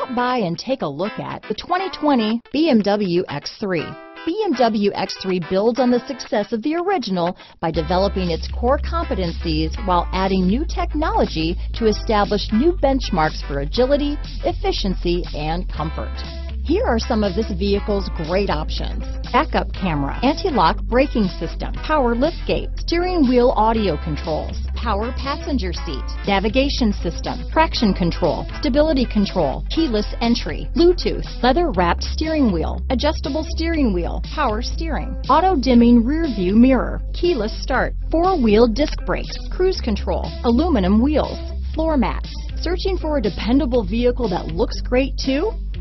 Stop by and take a look at the 2020 BMW X3. BMW X3 builds on the success of the original by developing its core competencies while adding new technology to establish new benchmarks for agility, efficiency, and comfort. Here are some of this vehicle's great options: backup camera, anti-lock braking system, power liftgate, steering wheel audio controls, power passenger seat, navigation system, traction control, stability control, keyless entry, Bluetooth, leather-wrapped steering wheel, adjustable steering wheel, power steering, auto-dimming rear-view mirror, keyless start, four-wheel disc brakes, cruise control, aluminum wheels, floor mats. Searching for a dependable vehicle that looks great too?